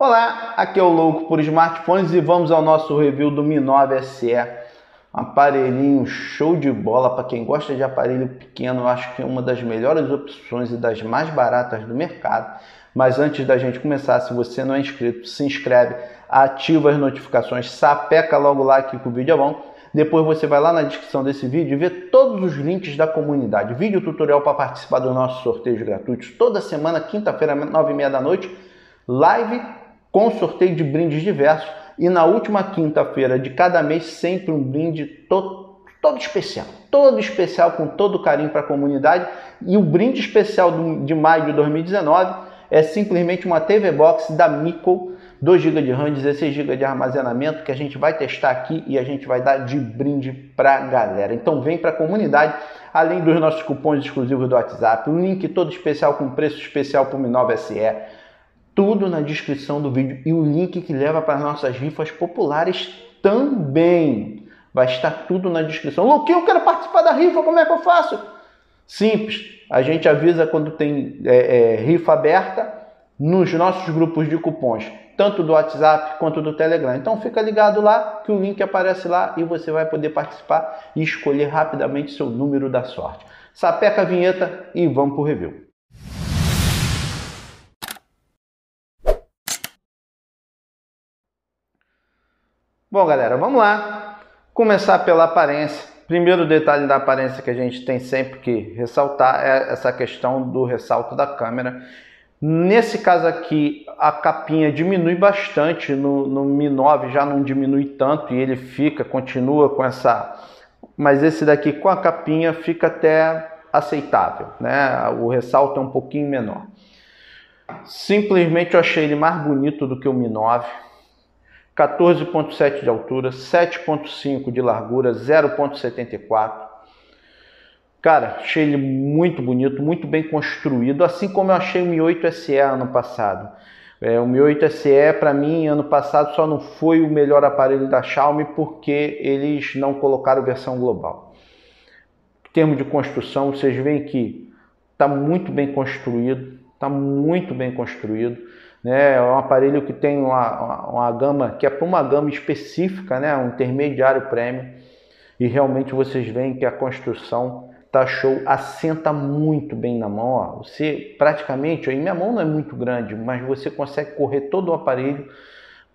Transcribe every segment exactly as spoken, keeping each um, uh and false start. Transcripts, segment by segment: Olá, aqui é o Louco por Smartphones e vamos ao nosso review do Mi nove S E. Um aparelhinho show de bola, para quem gosta de aparelho pequeno, eu acho que é uma das melhores opções e das mais baratas do mercado. Mas antes da gente começar, se você não é inscrito, se inscreve, ativa as notificações, sapeca logo lá que o vídeo é bom. Depois você vai lá na descrição desse vídeo e vê todos os links da comunidade. Vídeo tutorial para participar do nosso sorteio gratuito toda semana, quinta-feira, nove e meia da noite. Live com sorteio de brindes diversos. E na última quinta-feira de cada mês, sempre um brinde todo, todo especial. Todo especial, com todo carinho para a comunidade. E o brinde especial de maio de dois mil e dezenove é simplesmente uma T V Box da Mico, dois gigas de RAM, dezesseis gigas de armazenamento, que a gente vai testar aqui e a gente vai dar de brinde pra galera. Então vem pra comunidade, além dos nossos cupons exclusivos do WhatsApp, um link todo especial com preço especial pro Mi nove S E, tudo na descrição do vídeo, e o link que leva para nossas rifas populares também. Vai estar tudo na descrição. Luquinho, eu quero participar da rifa, como é que eu faço? Simples, a gente avisa quando tem é, é, rifa aberta nos nossos grupos de cupons, tanto do WhatsApp quanto do Telegram. Então fica ligado lá que o link aparece lá e você vai poder participar e escolher rapidamente seu número da sorte. Sapeca a vinheta e vamos pro review. Bom, galera, vamos lá. Começar pela aparência. Primeiro detalhe da aparência que a gente tem sempre que ressaltar é essa questão do ressalto da câmera. Nesse caso aqui, a capinha diminui bastante, no, no Mi nove já não diminui tanto e ele fica, continua com essa... Mas esse daqui com a capinha fica até aceitável, né? O ressalto é um pouquinho menor. Simplesmente eu achei ele mais bonito do que o Mi nove. quatorze vírgula sete de altura, sete vírgula cinco de largura, zero vírgula setenta e quatro. Cara, achei ele muito bonito, muito bem construído, assim como eu achei o Mi oito S E ano passado. É, o Mi oito S E, para mim, ano passado, só não foi o melhor aparelho da Xiaomi porque eles não colocaram versão global. Em termos de construção, vocês veem que está muito bem construído, está muito bem construído. Né? É um aparelho que tem uma, uma, uma gama, que é para uma gama específica, né? Um intermediário premium. E realmente vocês veem que a construção... tá show, assenta muito bem na mão, ó. Você praticamente, ó, minha mão não é muito grande, mas você consegue correr todo o aparelho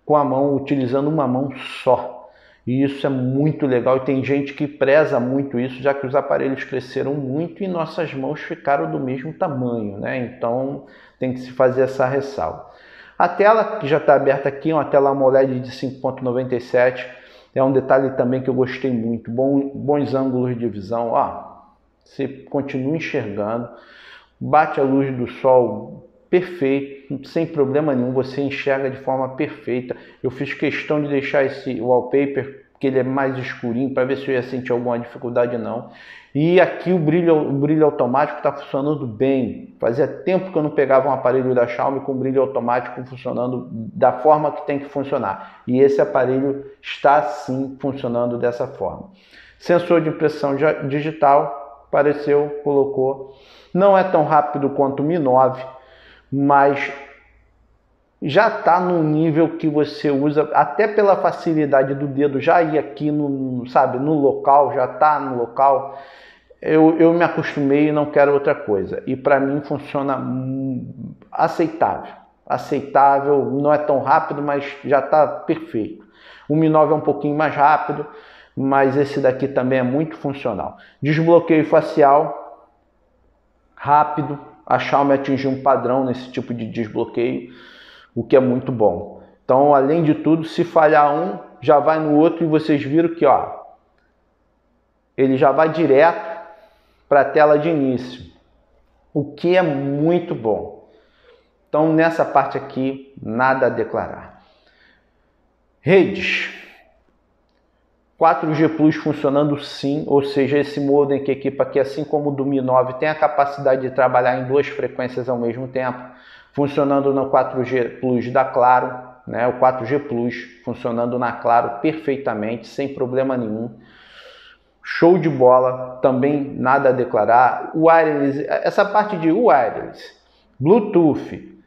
com a mão, utilizando uma mão só. E isso é muito legal, e tem gente que preza muito isso, já que os aparelhos cresceram muito e nossas mãos ficaram do mesmo tamanho, né? Então tem que se fazer essa ressalva. A tela que já está aberta aqui, uma tela AMOLED de cinco vírgula noventa e sete, é um detalhe também que eu gostei muito. Bom, bons ângulos de visão, ó. Você continua enxergando, bate a luz do sol perfeito, sem problema nenhum, você enxerga de forma perfeita. Eu fiz questão de deixar esse wallpaper, porque ele é mais escurinho, para ver se eu ia sentir alguma dificuldade ou não. E aqui o brilho, o brilho automático está funcionando bem. Fazia tempo que eu não pegava um aparelho da Xiaomi com brilho automático funcionando da forma que tem que funcionar. E esse aparelho está sim funcionando dessa forma. Sensor de impressão digital. Apareceu, colocou. Não é tão rápido quanto o Mi nove, mas já está num nível que você usa, até pela facilidade do dedo, já ir aqui no, sabe, no local, já está no local. Eu, eu me acostumei e não quero outra coisa. E para mim funciona aceitável. Aceitável, não é tão rápido, mas já está perfeito. O Mi nove é um pouquinho mais rápido, mas esse daqui também é muito funcional. Desbloqueio facial, rápido. A Xiaomi atingiu um padrão nesse tipo de desbloqueio, o que é muito bom. Então, além de tudo, se falhar um, já vai no outro, e vocês viram que, ó, ele já vai direto para a tela de início, o que é muito bom. Então, nessa parte aqui, nada a declarar. Redes. quatro G Plus funcionando sim, ou seja, esse modem que equipa aqui, assim como o do Mi nove, tem a capacidade de trabalhar em duas frequências ao mesmo tempo, funcionando no quatro G Plus da Claro, né? O quatro G Plus funcionando na Claro perfeitamente, sem problema nenhum. Show de bola, também nada a declarar. Wireless, essa parte de wireless, Bluetooth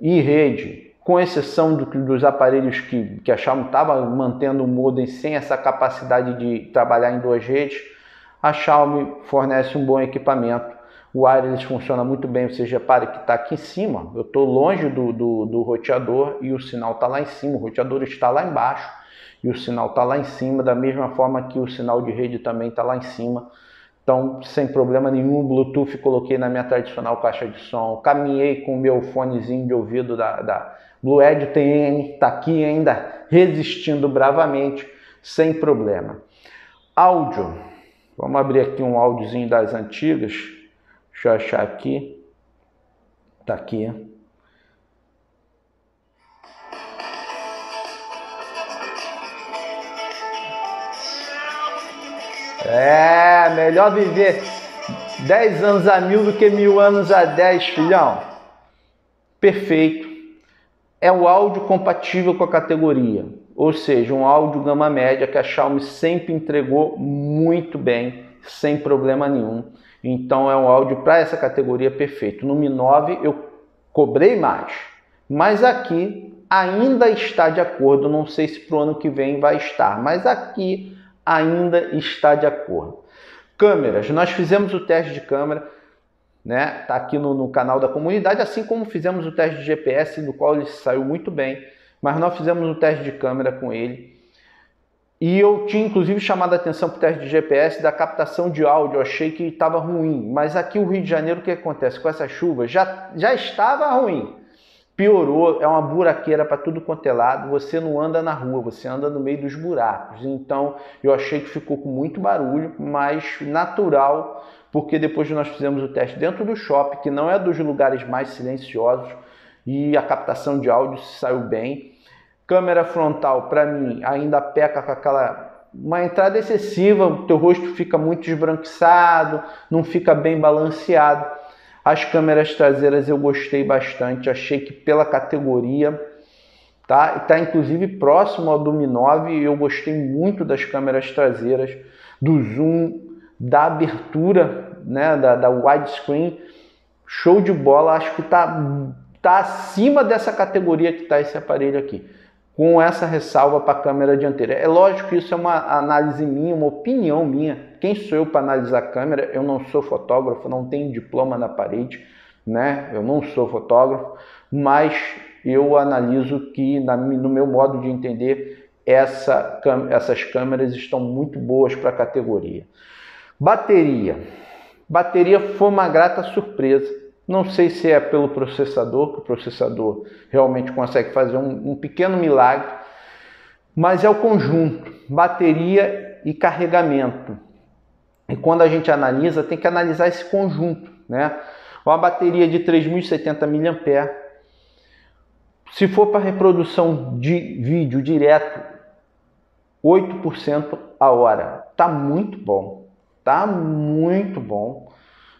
e rede com exceção do, dos aparelhos que, que a Xiaomi estava mantendo o modem sem essa capacidade de trabalhar em duas redes, a Xiaomi fornece um bom equipamento. O wireless funciona muito bem, vocês reparem que está aqui em cima, eu estou longe do, do, do roteador e o sinal está lá em cima, o roteador está lá embaixo e o sinal está lá em cima, da mesma forma que o sinal de rede também está lá em cima. Então, sem problema nenhum, Bluetooth coloquei na minha tradicional caixa de som, caminhei com o meu fonezinho de ouvido da, da Blue Edge T N, está aqui ainda resistindo bravamente, sem problema. Áudio, vamos abrir aqui um áudiozinho das antigas, deixa eu achar aqui, está aqui. É, melhor viver dez anos a mil do que mil anos a dez, filhão. Perfeito. É o áudio compatível com a categoria. Ou seja, um áudio gama média que a Xiaomi sempre entregou muito bem, sem problema nenhum. Então é um áudio para essa categoria perfeito. No Mi nove eu cobrei mais, mas aqui ainda está de acordo. Não sei se pro ano que vem vai estar, mas aqui ainda está de acordo. Câmeras, nós fizemos o teste de câmera, né? Tá aqui no, no canal da comunidade, assim como fizemos o teste de G P S, do qual ele saiu muito bem, mas nós fizemos o teste de câmera com ele. E eu tinha inclusive chamado a atenção para o teste de G P S da captação de áudio, eu achei que estava ruim, mas aqui no Rio de Janeiro, o que acontece? Com essa chuva já, já estava ruim, piorou, é uma buraqueira para tudo quanto é lado, você não anda na rua, você anda no meio dos buracos. Então eu achei que ficou com muito barulho, mas natural, porque depois nós fizemos o teste dentro do shopping, que não é dos lugares mais silenciosos, e a captação de áudio saiu bem. Câmera frontal, para mim, ainda peca com aquela... uma entrada excessiva, o teu rosto fica muito esbranquiçado, não fica bem balanceado. As câmeras traseiras eu gostei bastante, achei que pela categoria, tá? Está inclusive próximo ao do Mi nove, e eu gostei muito das câmeras traseiras, do zoom, da abertura, né? da, da widescreen, show de bola, acho que está tá acima dessa categoria que está esse aparelho aqui, com essa ressalva para a câmera dianteira. É lógico que isso é uma análise minha, uma opinião minha. Quem sou eu para analisar a câmera? Eu não sou fotógrafo, não tenho diploma na parede, né? Eu não sou fotógrafo, mas eu analiso que, na, no meu modo de entender, essa, essas câmeras estão muito boas para a categoria. Bateria. Bateria foi uma grata surpresa. Não sei se é pelo processador, que o processador realmente consegue fazer um, um pequeno milagre, mas é o conjunto, bateria e carregamento. E quando a gente analisa, tem que analisar esse conjunto, né? Uma bateria de três mil e setenta miliampères hora. Se for para reprodução de vídeo direto, oito por cento a hora. Tá muito bom. Tá muito bom.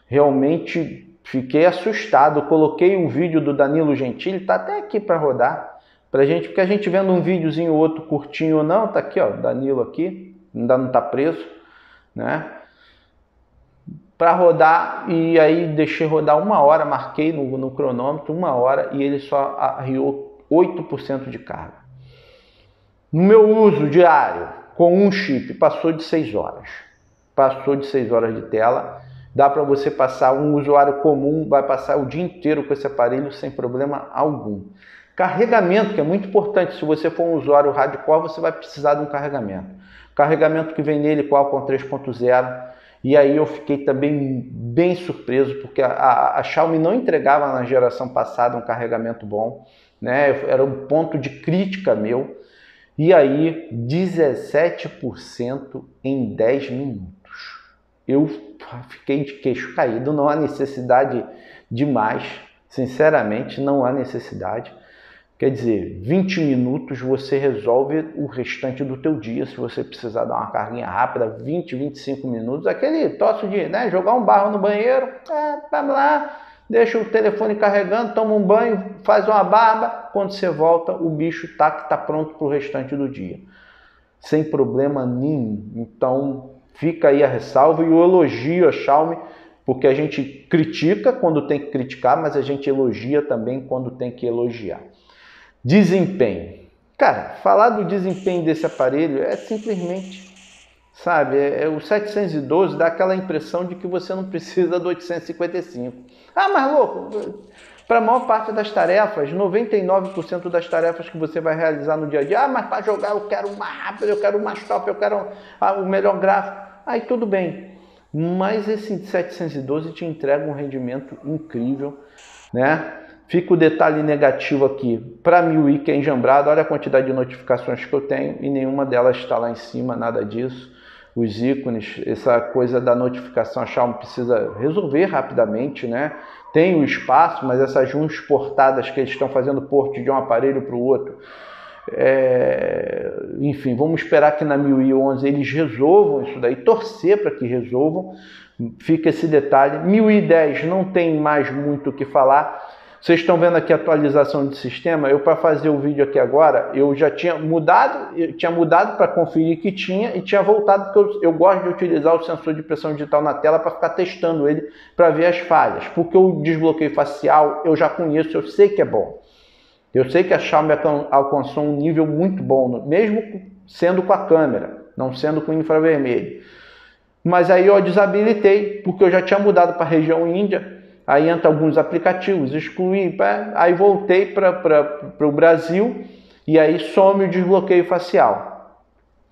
Realmente fiquei assustado. Coloquei um vídeo do Danilo Gentili, tá até aqui para rodar pra gente, porque a gente vendo um videozinho ou outro curtinho ou não, tá aqui, ó, Danilo aqui, ainda não tá preso, né? Para rodar, e aí deixei rodar uma hora, marquei no, no cronômetro uma hora e ele só arriou oito por cento de carga. No meu uso diário com um chip, passou de seis horas, passou de seis horas de tela. Dá para você passar, um usuário comum vai passar o dia inteiro com esse aparelho sem problema algum. Carregamento, que é muito importante, se você for um usuário hardcore, você vai precisar de um carregamento. Carregamento que vem nele, Qualcomm três ponto zero, e aí eu fiquei também bem surpreso, porque a, a, a Xiaomi não entregava na geração passada um carregamento bom, né? Era um ponto de crítica meu, e aí dezessete por cento em dez minutos. Eu fiquei de queixo caído, não há necessidade demais, sinceramente não há necessidade. Quer dizer, vinte minutos você resolve o restante do teu dia, se você precisar dar uma carguinha rápida, vinte, vinte e cinco minutos, aquele tosse de, né, jogar um barro no banheiro, é, vamos lá, deixa o telefone carregando, toma um banho, faz uma barba, quando você volta o bicho tá, tá pronto para o restante do dia, sem problema nenhum. Então fica aí a ressalva e o elogio a Xiaomi, porque a gente critica quando tem que criticar, mas a gente elogia também quando tem que elogiar. Desempenho. Cara, falar do desempenho desse aparelho é simplesmente, sabe, é, é o setecentos e doze dá aquela impressão de que você não precisa do oitocentos e cinquenta e cinco. Ah, mas louco, para a maior parte das tarefas, noventa e nove por cento das tarefas que você vai realizar no dia a dia, ah, mas para jogar eu quero uma rápida, eu quero uma top, eu quero ah, o melhor gráfico. Aí tudo bem, mas esse setecentos e doze te entrega um rendimento incrível, né? Fica o detalhe negativo aqui, para M I U I que é enjambrado, olha a quantidade de notificações que eu tenho e nenhuma delas está lá em cima, nada disso. Os ícones, essa coisa da notificação, a Xiaomi precisa resolver rapidamente, né? Tem o espaço, mas essas juntas portadas que eles estão fazendo porte de um aparelho para o outro, é... enfim, vamos esperar que na M I U I onze eles resolvam isso daí, torcer para que resolvam, fica esse detalhe. M I U I dez não tem mais muito o que falar. Vocês estão vendo aqui a atualização de sistema. Eu, para fazer o vídeo aqui agora, eu já tinha mudado, eu tinha mudado para conferir que tinha e tinha voltado, porque eu, eu gosto de utilizar o sensor de pressão digital na tela para ficar testando ele, para ver as falhas. Porque o desbloqueio facial eu já conheço, eu sei que é bom. Eu sei que a Xiaomi alcançou um nível muito bom, mesmo sendo com a câmera, não sendo com infravermelho. Mas aí eu desabilitei, porque eu já tinha mudado para a região Índia. Aí entra alguns aplicativos, excluí, aí voltei para o Brasil e aí some o desbloqueio facial.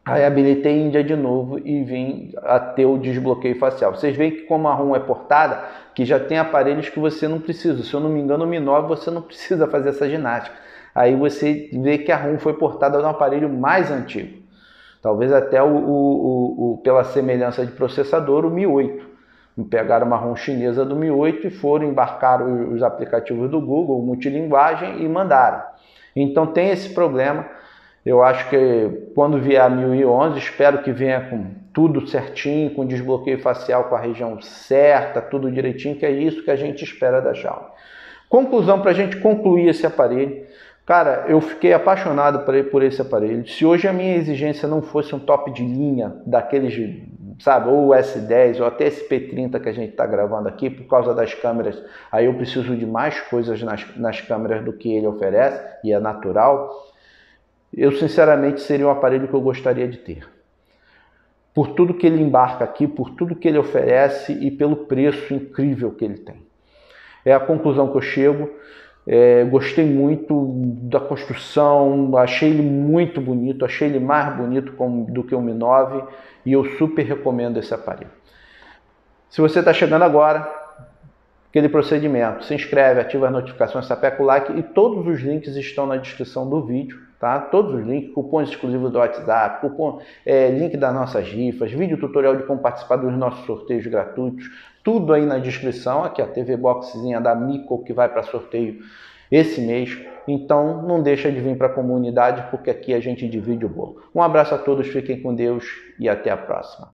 Aí habilitei Índia de novo e vim a ter o desbloqueio facial. Vocês veem que como a ROM é portada, que já tem aparelhos que você não precisa. Se eu não me engano, o Mi nove você não precisa fazer essa ginástica. Aí você vê que a ROM foi portada de um aparelho mais antigo. Talvez até o, o, o, pela semelhança de processador, o Mi oito. Pegaram uma ROM chinesa do Mi oito e foram embarcar os aplicativos do Google, multilinguagem, e mandaram. Então tem esse problema. Eu acho que quando vier a M I U I onze, espero que venha com tudo certinho, com desbloqueio facial, com a região certa, tudo direitinho, que é isso que a gente espera da Xiaomi. Conclusão, para a gente concluir esse aparelho. Cara, eu fiquei apaixonado por esse aparelho. Se hoje a minha exigência não fosse um top de linha daqueles, sabe, ou S dez ou até S P trinta que a gente está gravando aqui, por causa das câmeras, aí eu preciso de mais coisas nas, nas câmeras do que ele oferece, e é natural. Eu sinceramente seria um aparelho que eu gostaria de ter, por tudo que ele embarca aqui, por tudo que ele oferece e pelo preço incrível que ele tem. É a conclusão que eu chego. É, gostei muito da construção, achei ele muito bonito, achei ele mais bonito como, do que o Mi nove, e eu super recomendo esse aparelho. Se você está chegando agora, aquele procedimento, se inscreve, ativa as notificações, sapeca o like, e todos os links estão na descrição do vídeo, tá? Todos os links, cupons exclusivos do WhatsApp, cupom, é, link das nossas rifas, vídeo tutorial de como participar dos nossos sorteios gratuitos, tudo aí na descrição. Aqui a T V Boxzinha da Mico que vai para sorteio esse mês. Então não deixa de vir para a comunidade, porque aqui a gente divide o bolo. Um abraço a todos, fiquem com Deus e até a próxima.